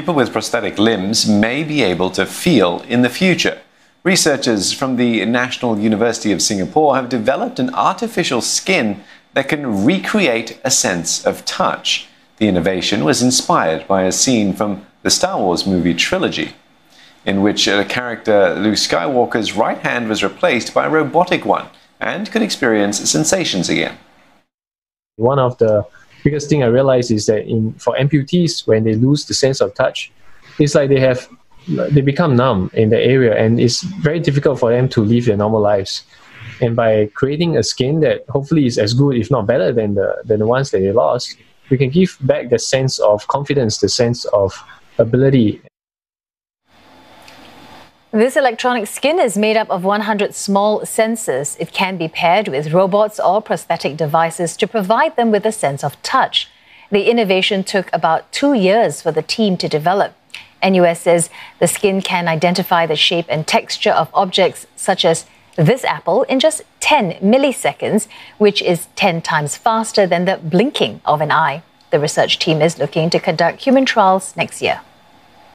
people with prosthetic limbs may be able to feel in the future. Researchers from the National University of Singapore have developed an artificial skin that can recreate a sense of touch. The innovation was inspired by a scene from the Star Wars movie trilogy, in which the character Luke Skywalker's right hand was replaced by a robotic one and could experience sensations again. One of the biggest thing I realized is that for amputees, when they lose the sense of touch, it's like they become numb in the area, and it's very difficult for them to live their normal lives. And by creating a skin that hopefully is as good, if not better, than the ones that they lost, we can give back the sense of confidence, the sense of ability. This electronic skin is made up of 100 small sensors. It can be paired with robots or prosthetic devices to provide them with a sense of touch. The innovation took about 2 years for the team to develop. NUS says the skin can identify the shape and texture of objects such as this apple in just 10 milliseconds, which is 10 times faster than the blinking of an eye. The research team is looking to conduct human trials next year.